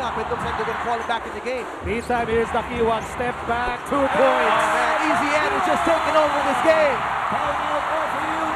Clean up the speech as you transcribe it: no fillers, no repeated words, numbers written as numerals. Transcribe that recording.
up. It looks like they're going to fall back in the game. This time here's Daquioag. Step back, 2 points. Oh, man, Easy Ed is just taking over this game. Time out for you.